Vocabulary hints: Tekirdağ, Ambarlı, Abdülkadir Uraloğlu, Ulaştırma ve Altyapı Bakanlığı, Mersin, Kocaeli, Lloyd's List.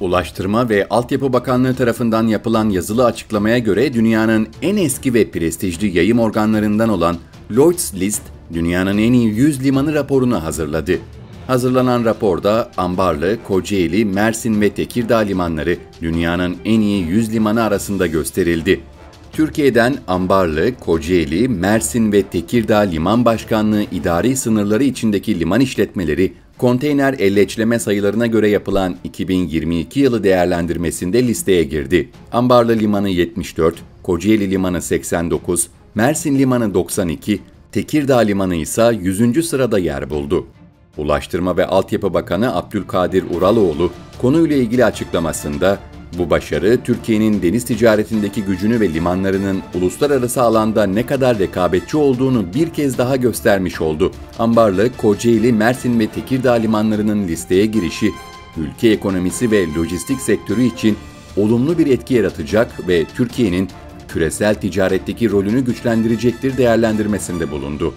Ulaştırma ve Altyapı Bakanlığı tarafından yapılan yazılı açıklamaya göre dünyanın en eski ve prestijli yayım organlarından olan Lloyd's List, dünyanın en iyi 100 limanı raporunu hazırladı. Hazırlanan raporda Ambarlı, Kocaeli, Mersin ve Tekirdağ limanları dünyanın en iyi 100 limanı arasında gösterildi. Türkiye'den Ambarlı, Kocaeli, Mersin ve Tekirdağ Liman Başkanlığı idari sınırları içindeki liman işletmeleri, konteyner elleçleme sayılarına göre yapılan 2022 yılı değerlendirmesinde listeye girdi. Ambarlı Limanı 74, Kocaeli Limanı 89, Mersin Limanı 92, Tekirdağ Limanı ise 100. sırada yer buldu. Ulaştırma ve Altyapı Bakanı Abdülkadir Uraloğlu konuyla ilgili açıklamasında, "Bu başarı Türkiye'nin deniz ticaretindeki gücünü ve limanlarının uluslararası alanda ne kadar rekabetçi olduğunu bir kez daha göstermiş oldu. Ambarlı, Kocaeli, Mersin ve Tekirdağ limanlarının listeye girişi, ülke ekonomisi ve lojistik sektörü için olumlu bir etki yaratacak ve Türkiye'nin küresel ticaretteki rolünü güçlendirecektir" değerlendirmesinde bulundu.